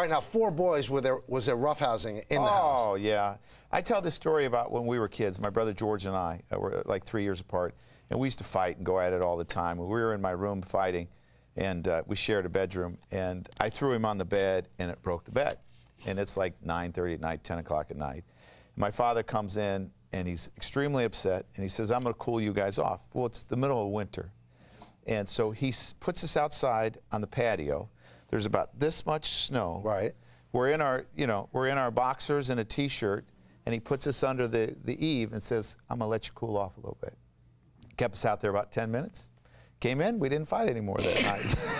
All right, now, four boys, was there roughhousing in the house? Oh, yeah. I tell this story about when we were kids. My brother George and I were like 3 years apart, and we used to fight and go at it all the time. We were in my room fighting, and we shared a bedroom, and I threw him on the bed, and it broke the bed. And it's like 9:30 at night, 10 o'clock at night. My father comes in, and he's extremely upset, and he says, I'm going to cool you guys off. Well, it's the middle of winter. And so he puts us outside on the patio. There's about this much snow. Right. We're in our, you know, we're in our boxers and a T-shirt, and he puts us under the eave and says, I'm going to let you cool off a little bit. Kept us out there about 10 minutes. Came in, we didn't fight anymore that night.